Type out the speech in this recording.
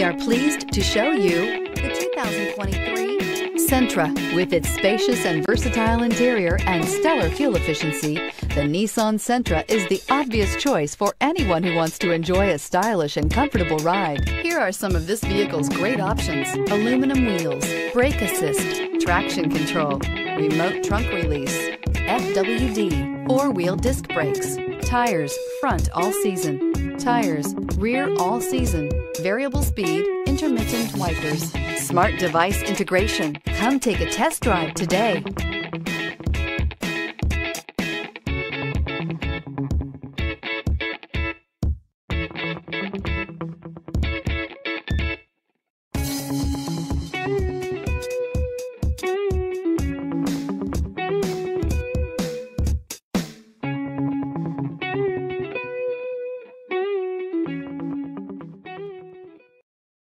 We are pleased to show you the 2023 Sentra. With its spacious and versatile interior and stellar fuel efficiency, the Nissan Sentra is the obvious choice for anyone who wants to enjoy a stylish and comfortable ride. Here are some of this vehicle's great options: aluminum wheels, brake assist, traction control, remote trunk release, FWD, four-wheel disc brakes, tires front all season, tires rear all season, variable speed, intermittent wipers, smart device integration. Come take a test drive today.